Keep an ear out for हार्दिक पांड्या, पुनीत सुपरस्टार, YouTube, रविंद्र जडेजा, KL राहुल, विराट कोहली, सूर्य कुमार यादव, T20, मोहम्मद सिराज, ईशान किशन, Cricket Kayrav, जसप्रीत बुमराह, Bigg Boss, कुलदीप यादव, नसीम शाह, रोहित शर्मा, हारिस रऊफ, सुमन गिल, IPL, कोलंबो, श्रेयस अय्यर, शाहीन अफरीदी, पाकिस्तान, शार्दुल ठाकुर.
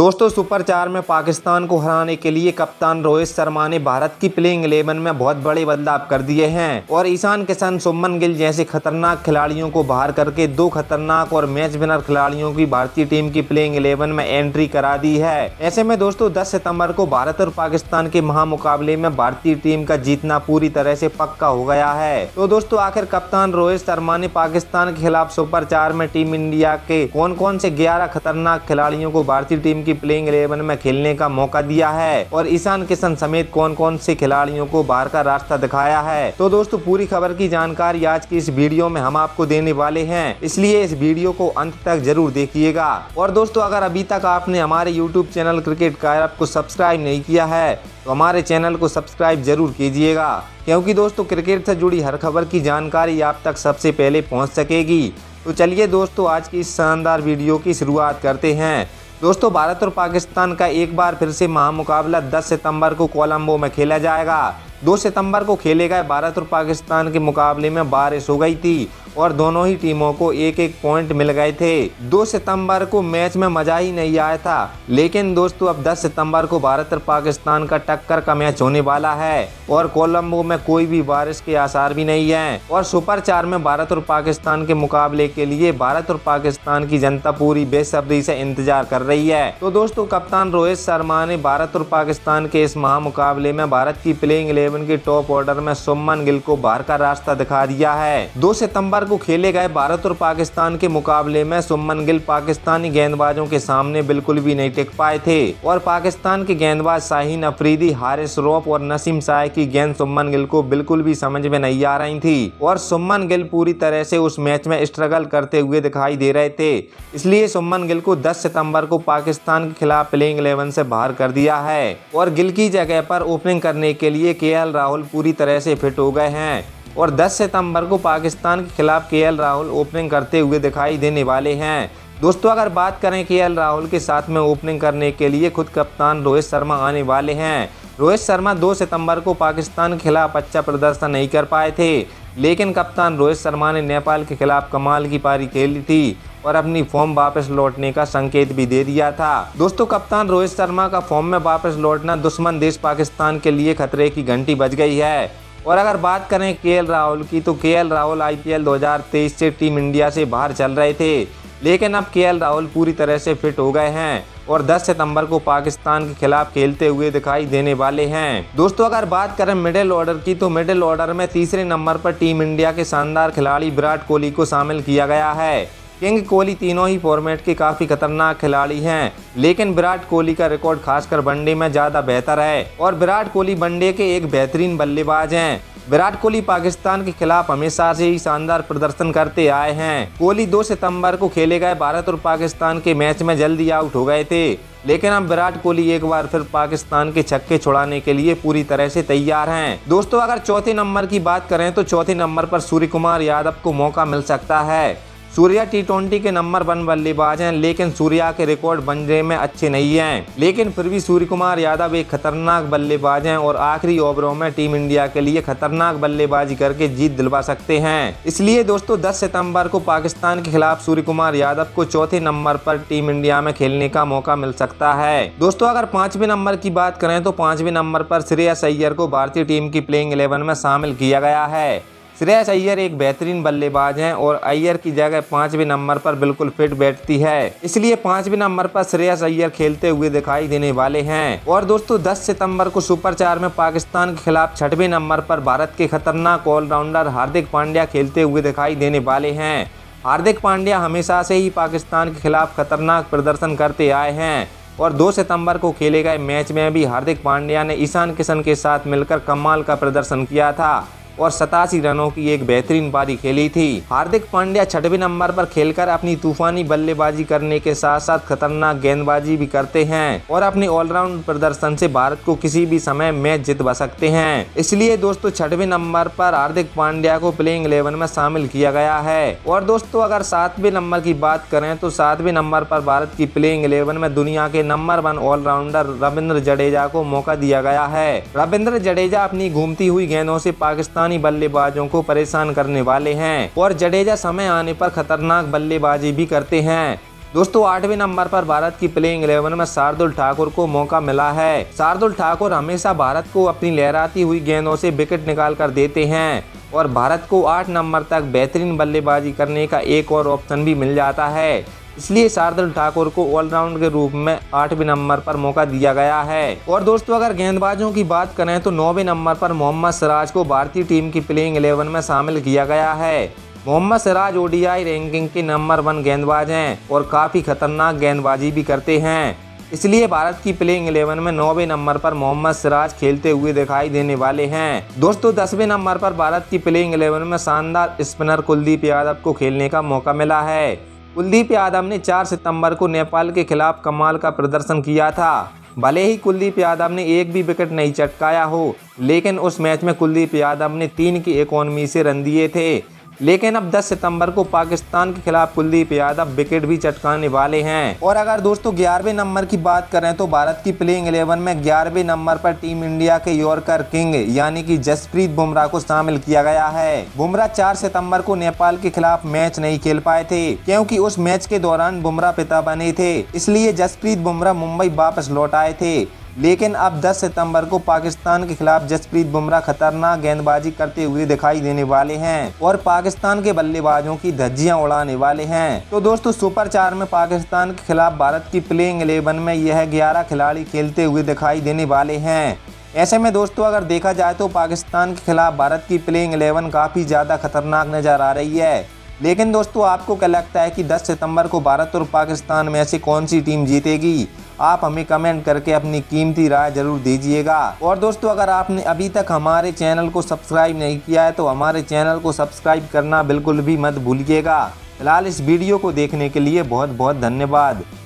दोस्तों सुपर चार में पाकिस्तान को हराने के लिए कप्तान रोहित शर्मा ने भारत की प्लेइंग 11 में बहुत बड़े बदलाव कर दिए हैं और ईशान किशन, सुमन गिल जैसे खतरनाक खिलाड़ियों को बाहर करके दो खतरनाक और मैच विनर खिलाड़ियों की भारतीय टीम की प्लेइंग 11 में एंट्री करा दी है। ऐसे में दोस्तों 10 सितंबर को भारत और पाकिस्तान के महामुकाबले में भारतीय टीम का जीतना पूरी तरह से पक्का हो गया है। तो दोस्तों आखिर कप्तान रोहित शर्मा ने पाकिस्तान के खिलाफ सुपर चार में टीम इंडिया के कौन कौन से 11 खतरनाक खिलाड़ियों को भारतीय टीम की प्लेइंग 11 में खेलने का मौका दिया है और ईशान किशन समेत कौन कौन से खिलाड़ियों को बाहर का रास्ता दिखाया है, तो दोस्तों पूरी खबर की जानकारी आज की इस वीडियो में हम आपको देने वाले हैं, इसलिए इस वीडियो को अंत तक जरूर देखिएगा। और दोस्तों अगर अभी तक आपने हमारे YouTube चैनल क्रिकेट कायरव को सब्सक्राइब नहीं किया है तो हमारे चैनल को सब्सक्राइब जरूर कीजिएगा, क्योंकि दोस्तों क्रिकेट से जुड़ी हर खबर की जानकारी आप तक सबसे पहले पहुँच सकेगी। तो चलिए दोस्तों आज की इस शानदार वीडियो की शुरुआत करते हैं। दोस्तों भारत और पाकिस्तान का एक बार फिर से महामुकाबला 10 सितंबर को कोलंबो में खेला जाएगा। 2 सितंबर को खेले गए भारत और पाकिस्तान के मुकाबले में बारिश हो गई थी और दोनों ही टीमों को एक एक पॉइंट मिल गए थे। 2 सितंबर को मैच में मज़ा ही नहीं आया था, लेकिन दोस्तों अब 10 सितंबर को भारत और पाकिस्तान का टक्कर का मैच होने वाला है और कोलंबो में कोई भी बारिश के आसार भी नहीं है और सुपर चार में भारत और पाकिस्तान के मुकाबले के लिए भारत और पाकिस्तान की जनता पूरी बेसब्री से इंतजार कर रही है। तो दोस्तों कप्तान रोहित शर्मा ने भारत और पाकिस्तान के इस महामुकाबले में भारत की प्लेइंग 11 के टॉप ऑर्डर में सुमन गिल को बाहर का रास्ता दिखा दिया है। 2 सितंबर को खेले गए भारत और पाकिस्तान के मुकाबले में सुमन गिल पाकिस्तानी गेंदबाजों के सामने बिल्कुल भी नहीं टिक पाए थे और पाकिस्तान के गेंदबाज शाहीन अफरीदी, हारिस रऊफ और नसीम शाह की गेंद सुमन गिल को बिल्कुल भी समझ में नहीं आ रही थी और सुमन गिल पूरी तरह से उस मैच में स्ट्रगल करते हुए दिखाई दे रहे थे, इसलिए सुमन गिल को 10 सितंबर को पाकिस्तान के खिलाफ प्लेइंग 11 से बाहर कर दिया है और गिल की जगह पर ओपनिंग करने के लिए KL राहुल पूरी तरह से फिट हो गए हैं और 10 सितंबर को पाकिस्तान के खिलाफ KL राहुल ओपनिंग करते हुए दिखाई देने वाले हैं। दोस्तों अगर बात करें KL राहुल के साथ में ओपनिंग करने के लिए खुद कप्तान रोहित शर्मा आने वाले हैं। रोहित शर्मा 2 सितंबर को पाकिस्तान के खिलाफ अच्छा प्रदर्शन नहीं कर पाए थे, लेकिन कप्तान रोहित शर्मा ने नेपाल के खिलाफ कमाल की पारी खेली थी और अपनी फॉर्म वापस लौटने का संकेत भी दे दिया था। दोस्तों कप्तान रोहित शर्मा का फॉर्म में वापस लौटना दुश्मन देश पाकिस्तान के लिए खतरे की घंटी बज गई है। और अगर बात करें KL राहुल की, तो KL राहुल IPL 2023 से टीम इंडिया से बाहर चल रहे थे, लेकिन अब KL राहुल पूरी तरह से फिट हो गए हैं और 10 सितंबर को पाकिस्तान के खिलाफ खेलते हुए दिखाई देने वाले हैं। दोस्तों अगर बात करें मिडिल ऑर्डर की, तो मिडिल ऑर्डर में तीसरे नंबर पर टीम इंडिया के शानदार खिलाड़ी विराट कोहली को शामिल किया गया है। किंग कोहली तीनों ही फॉर्मेट के काफ़ी खतरनाक खिलाड़ी हैं, लेकिन विराट कोहली का रिकॉर्ड खासकर वनडे में ज़्यादा बेहतर है और विराट कोहली वनडे के एक बेहतरीन बल्लेबाज हैं। विराट कोहली पाकिस्तान के खिलाफ हमेशा से ही शानदार प्रदर्शन करते आए हैं। कोहली 2 सितंबर को खेले गए भारत और पाकिस्तान के मैच में जल्दी आउट हो गए थे, लेकिन अब विराट कोहली एक बार फिर पाकिस्तान के छक्के छुड़ाने के लिए पूरी तरह से तैयार हैं। दोस्तों अगर चौथे नंबर की बात करें, तो चौथे नंबर पर सूर्य कुमार यादव को मौका मिल सकता है। सूर्या T20 के नंबर 1 बल्लेबाज हैं, लेकिन सूर्या के रिकॉर्ड वनडे में अच्छे नहीं हैं, लेकिन फिर भी सूर्य कुमार यादव एक खतरनाक बल्लेबाज हैं और आखिरी ओवरों में टीम इंडिया के लिए खतरनाक बल्लेबाजी करके जीत दिलवा सकते हैं। इसलिए दोस्तों 10 सितंबर को पाकिस्तान के खिलाफ सूर्य कुमार यादव को चौथे नंबर पर टीम इंडिया में खेलने का मौका मिल सकता है। दोस्तों अगर 5वें नंबर की बात करें, तो 5वें नंबर पर श्रेयस अय्यर को भारतीय टीम की प्लेइंग 11 में शामिल किया गया है। श्रेयस अय्यर एक बेहतरीन बल्लेबाज हैं और अय्यर की जगह 5वें नंबर पर बिल्कुल फिट बैठती है, इसलिए 5वें नंबर पर श्रेयस अय्यर खेलते हुए दिखाई देने वाले हैं। और दोस्तों 10 सितंबर को सुपर 4 में पाकिस्तान के खिलाफ 6वें नंबर पर भारत के खतरनाक ऑलराउंडर हार्दिक पांड्या खेलते हुए दिखाई देने वाले हैं। हार्दिक पांड्या हमेशा से ही पाकिस्तान के खिलाफ खतरनाक प्रदर्शन करते आए हैं और 2 सितंबर को खेले गए मैच में भी हार्दिक पांड्या ने ईशान किशन के साथ मिलकर कमाल का प्रदर्शन किया था और 87 रनों की एक बेहतरीन पारी खेली थी। हार्दिक पांड्या 6वें नंबर पर खेलकर अपनी तूफानी बल्लेबाजी करने के साथ साथ खतरनाक गेंदबाजी भी करते हैं और अपने ऑलराउंड प्रदर्शन से भारत को किसी भी समय मैच जितवा सकते हैं। इसलिए दोस्तों 6वें नंबर पर हार्दिक पांड्या को प्लेइंग 11 में शामिल किया गया है। और दोस्तों अगर 7वें नंबर की बात करें, तो 7वें नंबर पर भारत की प्लेइंग 11 में दुनिया के नंबर 1 ऑलराउंडर रविंद्र जडेजा को मौका दिया गया है। रविंद्र जडेजा अपनी घूमती हुई गेंदों से पाकिस्तान बल्लेबाजों को परेशान करने वाले हैं और जडेजा समय आने पर खतरनाक बल्लेबाजी भी करते हैं। दोस्तों 8वें नंबर पर भारत की प्लेइंग 11 में शार्दुल ठाकुर को मौका मिला है। शार्दुल ठाकुर हमेशा भारत को अपनी लहराती हुई गेंदों से विकेट निकाल कर देते हैं और भारत को 8 नंबर तक बेहतरीन बल्लेबाजी करने का एक और ऑप्शन भी मिल जाता है, इसलिए शार्दुल ठाकुर को ऑलराउंड के रूप में 8वें नंबर पर मौका दिया गया है। और दोस्तों अगर गेंदबाजों की बात करें तो 9वें नंबर पर मोहम्मद सिराज को भारतीय टीम की प्लेइंग 11 में शामिल किया गया है। मोहम्मद सिराज ओडीआई रैंकिंग के नंबर 1 गेंदबाज हैं और काफ़ी खतरनाक गेंदबाजी भी करते हैं, इसलिए भारत की प्लेइंग 11 में 9वें नंबर पर मोहम्मद सिराज खेलते हुए दिखाई देने वाले हैं। दोस्तों 10वें नंबर पर भारत की प्लेइंग 11 में शानदार स्पिनर कुलदीप यादव को खेलने का मौका मिला है। कुलदीप यादव ने 4 सितंबर को नेपाल के खिलाफ कमाल का प्रदर्शन किया था। भले ही कुलदीप यादव ने एक भी विकेट नहीं चटकाया हो, लेकिन उस मैच में कुलदीप यादव ने 3 की इकोनॉमी से रन दिए थे। लेकिन अब 10 सितंबर को पाकिस्तान के खिलाफ कुलदीप यादव विकेट भी चटकाने वाले हैं। और अगर दोस्तों 11वें नंबर की बात करें तो भारत की प्लेइंग 11 में 11वें नंबर पर टीम इंडिया के यॉर्कर किंग यानी कि जसप्रीत बुमराह को शामिल किया गया है। बुमराह 4 सितंबर को नेपाल के खिलाफ मैच नहीं खेल पाए थे क्योंकि उस मैच के दौरान बुमराह पिता बने थे, इसलिए जसप्रीत बुमराह मुंबई वापस लौट आए थे। लेकिन अब 10 सितंबर को पाकिस्तान के खिलाफ जसप्रीत बुमराह खतरनाक गेंदबाजी करते हुए दिखाई देने वाले हैं और पाकिस्तान के बल्लेबाजों की धज्जियां उड़ाने वाले हैं। तो दोस्तों सुपर 4 में पाकिस्तान के खिलाफ भारत की प्लेइंग 11 में यह 11 खिलाड़ी खेलते हुए दिखाई देने वाले हैं। ऐसे में दोस्तों अगर देखा जाए तो पाकिस्तान के खिलाफ भारत की प्लेइंग 11 काफ़ी ज़्यादा खतरनाक नज़र आ रही है। लेकिन दोस्तों आपको क्या लगता है कि 10 सितंबर को भारत और पाकिस्तान में ऐसी कौन सी टीम जीतेगी? आप हमें कमेंट करके अपनी कीमती राय जरूर दीजिएगा। और दोस्तों अगर आपने अभी तक हमारे चैनल को सब्सक्राइब नहीं किया है तो हमारे चैनल को सब्सक्राइब करना बिल्कुल भी मत भूलिएगा। फिलहाल इस वीडियो को देखने के लिए बहुत बहुत धन्यवाद।